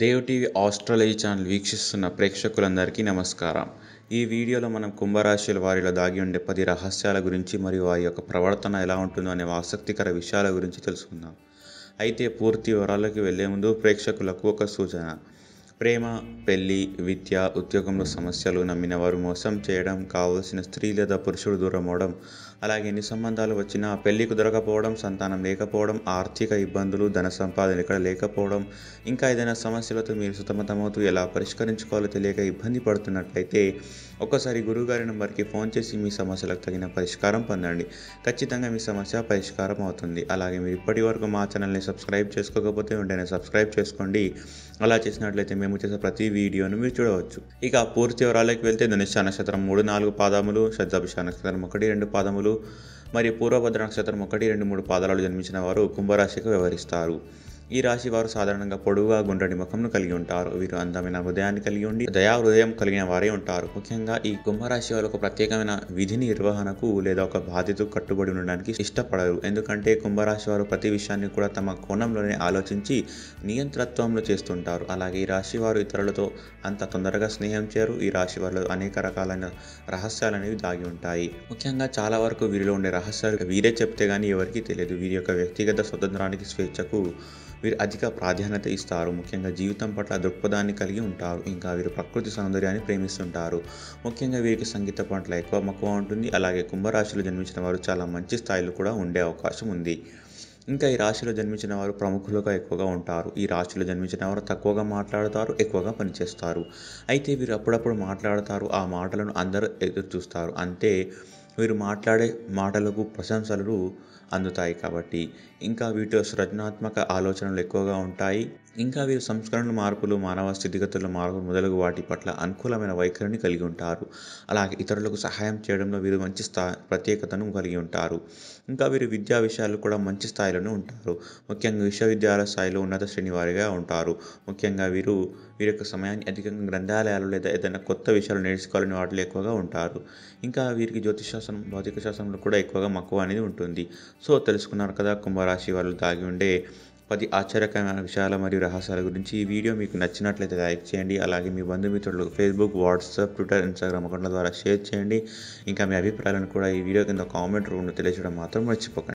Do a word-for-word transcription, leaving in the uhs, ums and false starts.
Dev TV astrology channel వీక్షిస్తున్న ప్రేక్షకులందరికీ నమస్కారం। ఈ వీడియోలో మనం కుంభరాశి వారిలో దాగి ఉండే పది రహస్యాల గురించి మరియు వారి యొక్క ప్రవర్తన ఎలా ఉంటుందో అనే ఆసక్తికర విషయాల గురించి తెలుసుకుందాం। అయితే పూర్తి వివరాలకు వెళ్ళే ముందు ప్రేక్షకులకు ఒక సూచన, ప్రేమ, పెళ్లి, విద్య, ఉద్యోగంలో సమస్యలు, నమ్మిన వారు మోసం చేయడం, కావలసిన స్త్రీ లేదా పురుషుడు దూరం అవడం, అలాగే ఎన్ని సంబంధాలు వచ్చినా పెళ్లి కుదరకపోవడం, సంతానం లేకపోవడం, ఆర్థిక ఇబ్బందులు, ధన సంపాదన ఇక్కడ లేకపోవడం, ఇంకా ఏదైనా సమస్యలతో మీరు సతమతమవుతూ ఎలా పరిష్కరించుకోవాలో తెలియక ఇబ్బంది పడుతున్నట్లయితే ఒక్కసారి గురువుగారి నెంబర్కి ఫోన్ చేసి మీ సమస్యలకు తగిన పరిష్కారం పొందండి। ఖచ్చితంగా మీ సమస్య పరిష్కారం అవుతుంది। అలాగే మీరు ఇప్పటి వరకు మా ఛానల్ని సబ్స్క్రైబ్ చేసుకోకపోతే వెంటనే సబ్స్క్రైబ్ చేసుకోండి। అలా చేసినట్లయితే మేము చేసే ప్రతి వీడియోను మీరు చూడవచ్చు। ఇక పూర్తి వివరాలకు వెళ్తే ధనుష్య నక్షత్రం మూడు నాలుగు పాదములు, శతాభిష నక్షత్రం ఒకటి రెండు పాదములు మరియు పూర్వభద్ర నక్షత్రం ఒకటి రెండు మూడు పాదాలలో జన్మించిన వారు కుంభరాశికి వ్యవహరిస్తారు। ఈ రాశి వారు సాధారణంగా పొడుగుగా గుండ్రటి ముఖంను కలిగి ఉంటారు। వీరు అందమైన హృదయాన్ని కలిగి ఉండి దయా హృదయం కలిగిన వారే ఉంటారు। ముఖ్యంగా ఈ కుంభరాశి వారు ఒక ప్రత్యేకమైన విధి నిర్వహణకు లేదా ఒక బాధ్యతకు కట్టుబడి ఉండడానికి ఇష్టపడరు। ఎందుకంటే కుంభరాశి వారు ప్రతి విషయాన్ని కూడా తమ కోణంలోనే ఆలోచించి నియంత్రత్వంలో చేస్తుంటారు। అలాగే ఈ రాశి వారు ఇతరులతో అంత తొందరగా స్నేహం చేయరు। ఈ రాశి వారిలో అనేక రకాలైన రహస్యాలు అనేవి దాగి ఉంటాయి। ముఖ్యంగా చాలా వరకు వీరిలో ఉండే రహస్యాలు వీరే చెప్తే కానీ ఎవరికీ తెలియదు। వీరి యొక్క వ్యక్తిగత స్వతంత్రానికి, స్వేచ్ఛకు వీరు అధిక ప్రాధాన్యత ఇస్తారు। ముఖ్యంగా జీవితం పట్ల దృక్పథాన్ని కలిగి ఉంటారు। ఇంకా వీరు ప్రకృతి సౌందర్యాన్ని ప్రేమిస్తుంటారు। ముఖ్యంగా వీరికి సంగీత పట్ల ఎక్కువ మక్కువ ఉంటుంది। అలాగే కుంభరాశిలో జన్మించిన వారు చాలా మంచి స్థాయిలో కూడా ఉండే అవకాశం ఉంది। ఇంకా ఈ రాశిలో జన్మించిన వారు ప్రముఖులుగా ఎక్కువగా ఉంటారు। ఈ రాశిలో జన్మించిన వారు తక్కువగా మాట్లాడతారు, ఎక్కువగా పనిచేస్తారు। అయితే వీరు అప్పుడప్పుడు మాట్లాడతారు, ఆ మాటలను అందరూ ఎదురు చూస్తారు। అంటే వీరు మాట్లాడే మాటలకు ప్రశంసలు అందుతాయి కాబట్టి। ఇంకా వీటిలో సృజనాత్మక ఆలోచనలు ఎక్కువగా ఉంటాయి। ఇంకా వీరు సంస్కరణలు, మార్పులు, మానవ స్థితిగతుల మార్పులు మొదలగు వాటి పట్ల అనుకూలమైన వైఖరిని కలిగి ఉంటారు। అలాగే ఇతరులకు సహాయం చేయడంలో వీరు మంచి స్థా ప్రత్యేకతను కలిగి ఉంటారు। ఇంకా వీరు విద్యా విషయాలు కూడా మంచి స్థాయిలోనే ఉంటారు। ముఖ్యంగా విశ్వవిద్యాలయ స్థాయిలో ఉన్నత శ్రేణి వారిగా ఉంటారు। ముఖ్యంగా వీరు వీరి యొక్క సమయాన్ని అధికంగా గ్రంథాలయాలు లేదా ఏదైనా కొత్త విషయాలు నేర్చుకోవాలని వాటిలో ఎక్కువగా ఉంటారు। ఇంకా వీరికి జ్యోతిషశాస్త్రం, భౌతిక శాస్త్రంలో కూడా ఎక్కువగా మక్కువ అనేది ఉంటుంది। సో తెలుసుకున్నారు కదా కుంభరాశి వాళ్ళు దాగి ఉండే పది ఆశ్చర్యకరమైన విషయాల మరియు రహస్యాల గురించి। ఈ వీడియో మీకు నచ్చినట్లయితే లైక్ చేయండి। అలాగే మీ బంధుమిత్రులకు ఫేస్బుక్, వాట్సాప్, ట్విట్టర్, ఇన్స్టాగ్రామ్ అకౌంట్ల ద్వారా షేర్ చేయండి। ఇంకా మీ అభిప్రాయాలను కూడా ఈ వీడియో కింద కామెంట్ రూమ్లో తెలియజేయడం మాత్రం మర్చిపోకండి।